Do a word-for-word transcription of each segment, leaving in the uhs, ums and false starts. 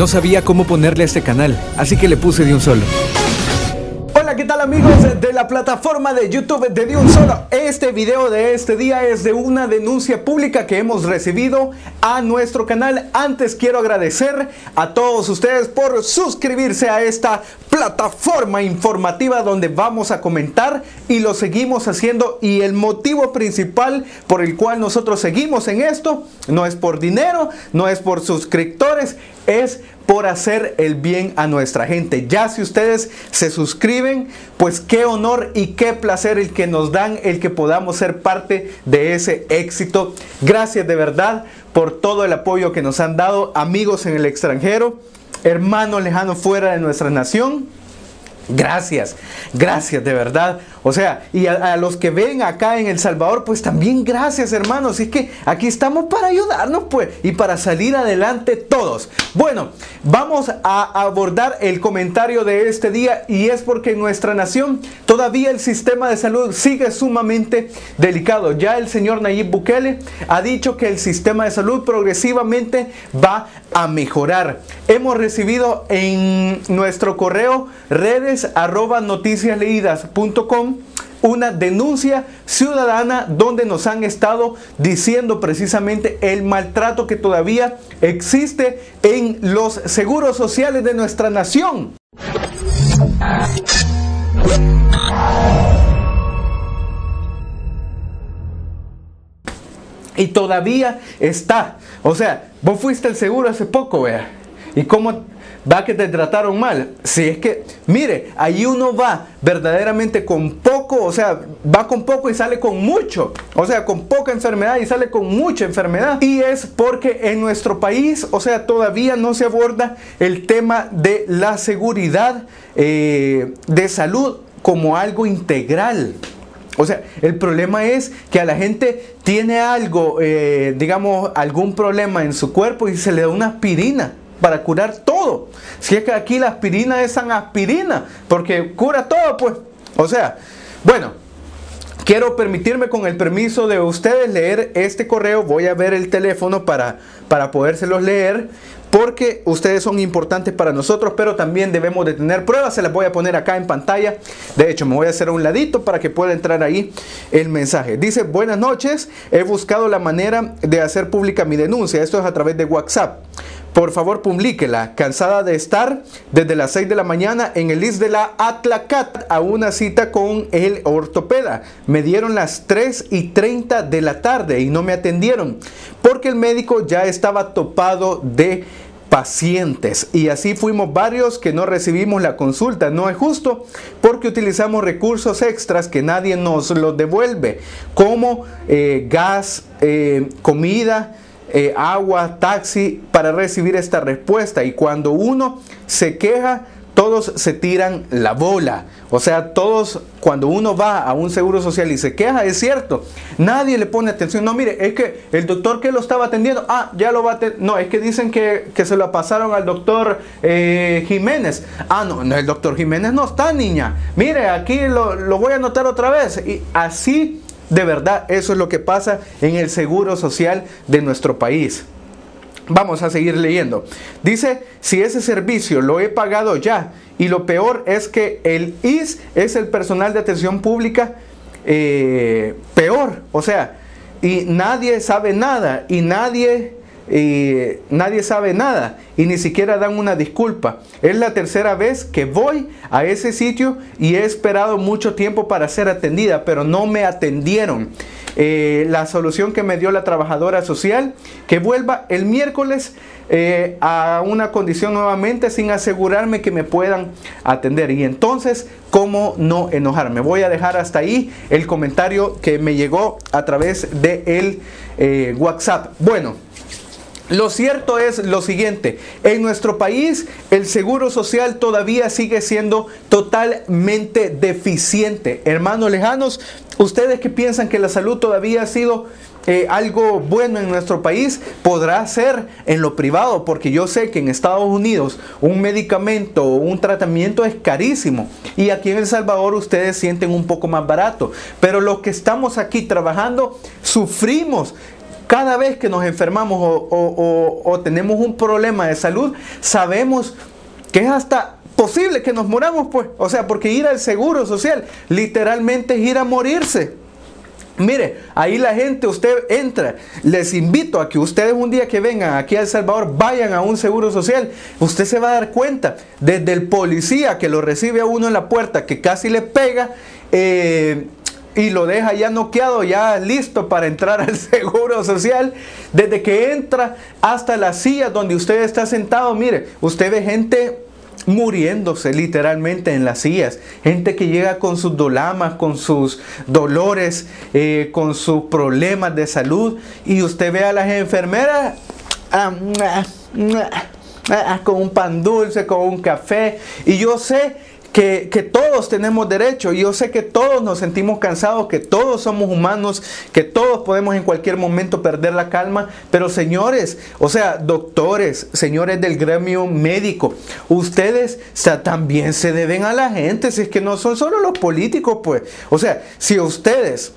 No sabía cómo ponerle a este canal, así que le puse Diunsolo. Hola, ¿qué tal amigos de la plataforma de YouTube de Diunsolo? Este video de este día es de una denuncia pública que hemos recibido a nuestro canal. Antes quiero agradecer a todos ustedes por suscribirse a esta plataforma informativa donde vamos a comentar y lo seguimos haciendo, y el motivo principal por el cual nosotros seguimos en esto no es por dinero, no es por suscriptores, es por hacer el bien a nuestra gente. Ya si ustedes se suscriben, pues qué honor y qué placer el que nos dan, el que podamos ser parte de ese éxito. Gracias de verdad por todo el apoyo que nos han dado amigos en el extranjero, hermanos lejanos fuera de nuestra nación. Gracias, gracias de verdad. O sea, y a, a los que ven acá en El Salvador, pues también gracias, hermanos. Es que aquí estamos para ayudarnos, pues, y para salir adelante todos. Bueno, vamos a abordar el comentario de este día, y es porque en nuestra nación todavía el sistema de salud sigue sumamente delicado. Ya el señor Nayib Bukele ha dicho que el sistema de salud progresivamente va a mejorar. Hemos recibido en nuestro correo redes arroba noticias leídas punto com una denuncia ciudadana donde nos han estado diciendo precisamente el maltrato que todavía existe en los seguros sociales de nuestra nación. Y todavía está. O sea, vos fuiste al seguro hace poco, vea. ¿Y cómo va que te trataron mal? Si es que, mire, ahí uno va verdaderamente con poco, o sea, va con poco y sale con mucho. O sea, con poca enfermedad y sale con mucha enfermedad. Y es porque en nuestro país, o sea, todavía no se aborda el tema de la seguridad eh, de salud como algo integral. O sea, el problema es que a la gente tiene algo, eh, digamos, algún problema en su cuerpo y se le da una aspirina para curar todo. Si es que aquí la aspirina es san aspirina, porque cura todo, pues. O sea, bueno, quiero permitirme, con el permiso de ustedes, leer este correo. Voy a ver el teléfono para, para podérselos leer, porque ustedes son importantes para nosotros, pero también debemos de tener pruebas. Se las voy a poner acá en pantalla. De hecho, me voy a hacer a un ladito para que pueda entrar ahí el mensaje. Dice: buenas noches, he buscado la manera de hacer pública mi denuncia. Esto es a través de WhatsApp. Por favor, publíquela. Cansada de estar desde las seis de la mañana en el I S S S de la Atlacatl a una cita con el ortopeda. Me dieron las tres y treinta de la tarde y no me atendieron porque el médico ya estaba topado de pacientes, y así fuimos varios que no recibimos la consulta. No es justo porque utilizamos recursos extras que nadie nos los devuelve, como eh, gas, eh, comida, Eh, agua, taxi, para recibir esta respuesta. Y cuando uno se queja, todos se tiran la bola. O sea, todos, cuando uno va a un seguro social y se queja, es cierto, nadie le pone atención. No, mire, es que el doctor que lo estaba atendiendo, ah, ya lo va a atender. No, es que dicen que, que se lo pasaron al doctor eh, Jiménez. Ah, no, no, el doctor Jiménez no está, niña. Mire, aquí lo, lo voy a anotar otra vez. Y así, de verdad, eso es lo que pasa en el seguro social de nuestro país. Vamos a seguir leyendo. Dice: si ese servicio lo he pagado ya, y lo peor es que el I S S S es el personal de atención pública eh, peor. O sea, y nadie sabe nada, y nadie... Y nadie sabe nada, y ni siquiera dan una disculpa. Es la tercera vez que voy a ese sitio y he esperado mucho tiempo para ser atendida, pero no me atendieron. Eh, la solución que me dio la trabajadora social: que vuelva el miércoles eh, a una condición nuevamente, sin asegurarme que me puedan atender. Y entonces, ¿cómo no enojarme? Voy a dejar hasta ahí el comentario que me llegó a través de el eh, WhatsApp. Bueno, lo cierto es lo siguiente: en nuestro país el seguro social todavía sigue siendo totalmente deficiente. Hermanos lejanos, ustedes que piensan que la salud todavía ha sido eh, algo bueno en nuestro país, podrá ser en lo privado, porque yo sé que en Estados Unidos un medicamento o un tratamiento es carísimo, y aquí en El Salvador ustedes sienten un poco más barato. Pero los que estamos aquí trabajando sufrimos Cada vez que nos enfermamos o, o, o, o tenemos un problema de salud, sabemos que es hasta posible que nos moramos, pues. O sea, porque ir al seguro social literalmente es ir a morirse. Mire, ahí la gente, usted entra, les invito a que ustedes un día que vengan aquí a El Salvador, vayan a un seguro social, usted se va a dar cuenta, desde el policía que lo recibe a uno en la puerta, que casi le pega, eh, y lo deja ya noqueado, ya listo para entrar al seguro social, desde que entra hasta la silla donde usted está sentado, mire, usted ve gente muriéndose literalmente en las sillas, gente que llega con sus dolamas, con sus dolores, eh, con sus problemas de salud, y usted ve a las enfermeras ah, ah, ah, ah, con un pan dulce, con un café, y yo sé Que, que todos tenemos derecho, yo sé que todos nos sentimos cansados, que todos somos humanos, que todos podemos en cualquier momento perder la calma, pero señores, o sea, doctores, señores del gremio médico, ustedes, o sea, también se deben a la gente, si es que no son solo los políticos, pues, o sea, si ustedes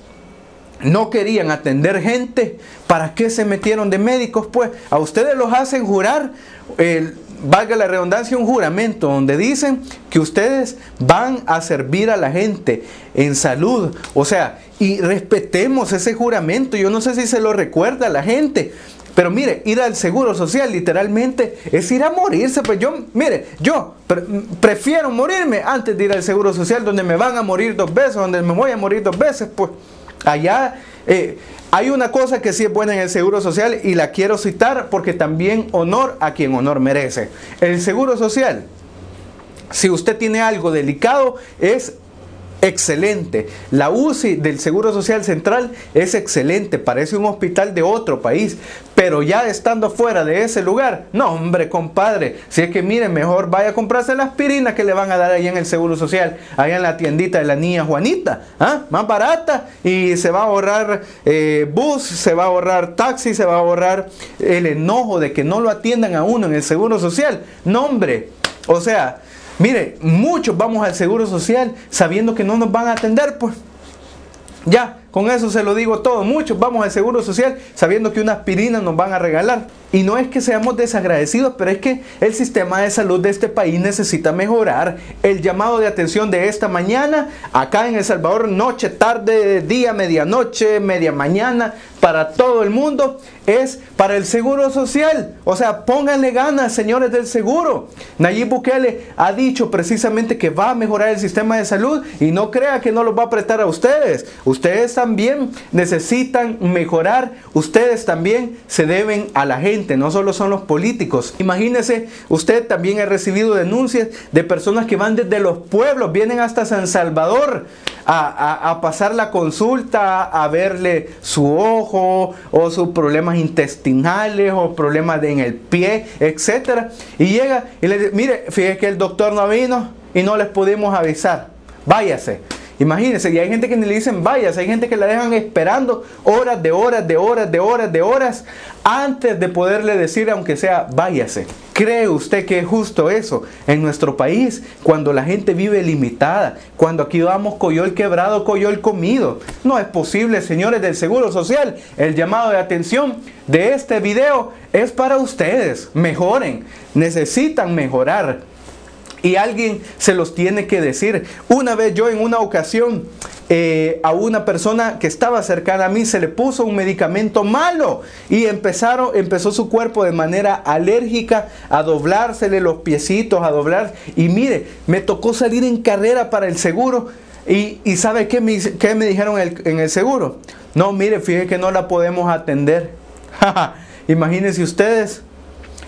no querían atender gente, ¿para qué se metieron de médicos, pues? A ustedes los hacen jurar, el valga la redundancia, un juramento donde dicen que ustedes van a servir a la gente en salud, o sea, y respetemos ese juramento. Yo no sé si se lo recuerda a la gente, pero mire, ir al seguro social literalmente es ir a morirse. Pues yo, mire, yo pre prefiero morirme antes de ir al seguro social, donde me van a morir dos veces, donde me voy a morir dos veces, pues allá... Eh, hay una cosa que sí es buena en el seguro social y la quiero citar porque también honor a quien honor merece. El seguro social, si usted tiene algo delicado, es excelente. La U C I del Seguro Social Central es excelente, parece un hospital de otro país, pero ya estando fuera de ese lugar, no hombre compadre, si es que miren, mejor vaya a comprarse la aspirina que le van a dar ahí en el Seguro Social, allá en la tiendita de la niña Juanita, ¿ah? Más barata, y se va a ahorrar eh, bus, se va a ahorrar taxi, se va a ahorrar el enojo de que no lo atiendan a uno en el Seguro Social. No hombre, o sea, mire, muchos vamos al seguro social sabiendo que no nos van a atender, pues. Ya, con eso se lo digo todo. Muchos vamos al seguro social sabiendo que una aspirina nos van a regalar. Y no es que seamos desagradecidos, pero es que el sistema de salud de este país necesita mejorar. El llamado de atención de esta mañana, acá en El Salvador, noche, tarde, día, medianoche, media mañana, para todo el mundo, es para el seguro social. O sea, pónganle ganas, señores del seguro. Nayib Bukele ha dicho precisamente que va a mejorar el sistema de salud, y no crea que no los va a prestar a ustedes. Ustedes también necesitan mejorar. Ustedes también se deben a la gente, no solo son los políticos. Imagínese, usted también ha recibido denuncias de personas que van desde los pueblos, vienen hasta San Salvador a, a, a pasar la consulta, a verle su ojo o sus problemas intestinales o problemas de en el pie, etcétera, y llega y le dice, mire, fíjese que el doctor no vino y no les pudimos avisar, váyase. Imagínense, y hay gente que ni le dicen vayas, hay gente que la dejan esperando horas de horas de horas de horas de horas antes de poderle decir aunque sea váyase. ¿Cree usted que es justo eso en nuestro país, cuando la gente vive limitada, cuando aquí vamos coyol quebrado, coyol comido? No es posible, señores del Seguro Social. El llamado de atención de este video es para ustedes. Mejoren, necesitan mejorar. Y alguien se los tiene que decir. Una vez yo en una ocasión eh, a una persona que estaba cercana a mí se le puso un medicamento malo y empezaron, empezó su cuerpo de manera alérgica a doblársele los piecitos, a doblar. Y mire, me tocó salir en carrera para el seguro. ¿Y, y sabe qué me, qué me dijeron en el, en el seguro? No, mire, fíjese que no la podemos atender. Imagínense ustedes.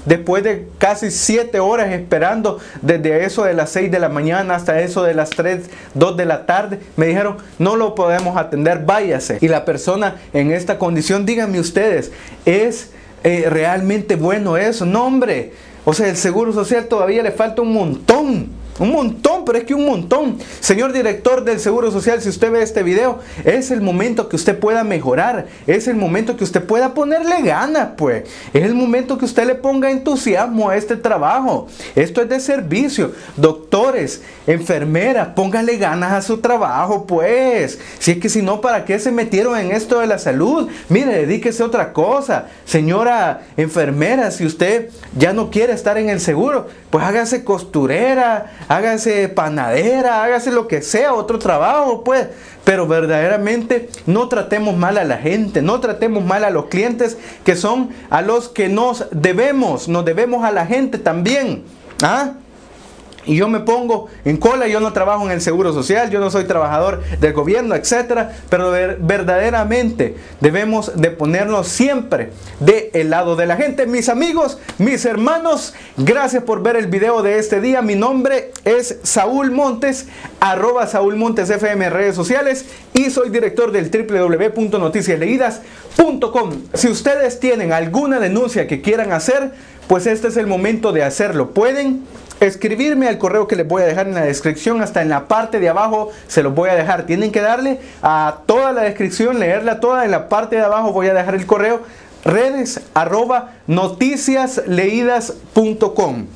Después de casi siete horas esperando, desde eso de las seis de la mañana hasta eso de las tres, dos de la tarde, me dijeron, no lo podemos atender, váyase. Y la persona en esta condición, díganme ustedes, ¿es eh, realmente bueno eso? No, hombre, o sea, el Seguro Social todavía le falta un montón. Un montón, pero es que un montón. Señor director del Seguro Social, si usted ve este video, es el momento que usted pueda mejorar. Es el momento que usted pueda ponerle ganas, pues. Es el momento que usted le ponga entusiasmo a este trabajo. Esto es de servicio. Doctores, enfermeras, póngale ganas a su trabajo, pues. Si es que si no, ¿para qué se metieron en esto de la salud? Mire, dedíquese a otra cosa. Señora enfermera, si usted ya no quiere estar en el seguro, pues hágase costurera, hágase panadera, hágase lo que sea, otro trabajo, pues. Pero verdaderamente no tratemos mal a la gente, no tratemos mal a los clientes, que son a los que nos debemos, nos debemos a la gente también. ¿Ah? Y yo me pongo en cola, yo no trabajo en el Seguro Social, yo no soy trabajador del gobierno, etcétera. Pero ver, verdaderamente debemos de ponernos siempre del lado de la gente. Mis amigos, mis hermanos, gracias por ver el video de este día. Mi nombre es Saúl Montes, arroba Saúl Montes F M en redes sociales, y soy director del w w w punto noticias leídas punto com. Si ustedes tienen alguna denuncia que quieran hacer, pues este es el momento de hacerlo. Pueden escribirme al correo que les voy a dejar en la descripción, hasta en la parte de abajo se los voy a dejar. Tienen que darle a toda la descripción, leerla toda. En la parte de abajo voy a dejar el correo, redes arroba noticias leídas punto com.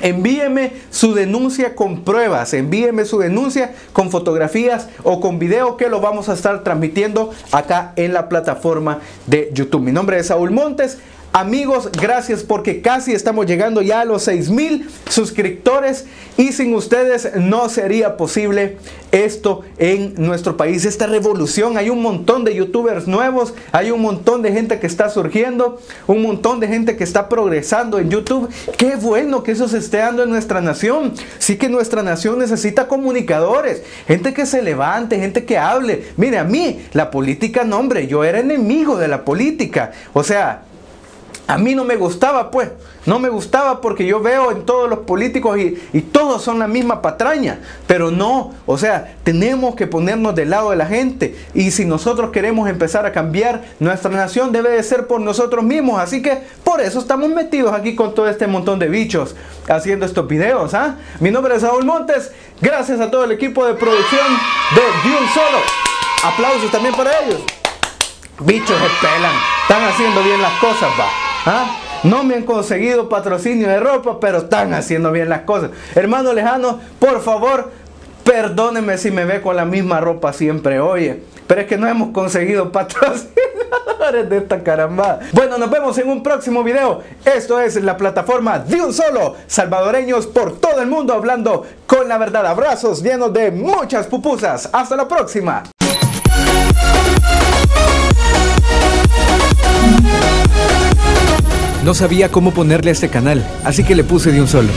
Envíeme su denuncia con pruebas, envíeme su denuncia con fotografías o con video, que lo vamos a estar transmitiendo acá en la plataforma de YouTube. Mi nombre es Saúl Montes. Amigos, gracias, porque casi estamos llegando ya a los seis mil suscriptores, y sin ustedes no sería posible esto en nuestro país, esta revolución. Hay un montón de youtubers nuevos, hay un montón de gente que está surgiendo, un montón de gente que está progresando en YouTube. Qué bueno que eso se esté dando en nuestra nación. Sí que nuestra nación necesita comunicadores, gente que se levante, gente que hable. Mire, a mí la política, no hombre, yo era enemigo de la política, o sea, a mí no me gustaba, pues, no me gustaba, porque yo veo en todos los políticos y, y todos son la misma patraña. Pero no, o sea, tenemos que ponernos del lado de la gente, y si nosotros queremos empezar a cambiar nuestra nación, debe de ser por nosotros mismos. Así que por eso estamos metidos aquí con todo este montón de bichos haciendo estos videos. ¿Ah? Mi nombre es Saúl Montes, gracias a todo el equipo de producción de Diunsolo. Aplausos también para ellos. Bichos se pelan, están haciendo bien las cosas, va. ¿Ah? No me han conseguido patrocinio de ropa, pero están haciendo bien las cosas. Hermano lejano, por favor, perdónenme si me ve con la misma ropa siempre, oye. Pero es que no hemos conseguido patrocinadores de esta carambada. Bueno, nos vemos en un próximo video. Esto es la plataforma Diunsolo. Salvadoreños por todo el mundo hablando con la verdad. Abrazos llenos de muchas pupusas. Hasta la próxima. No sabía cómo ponerle a este canal, así que le puse Diunsolo.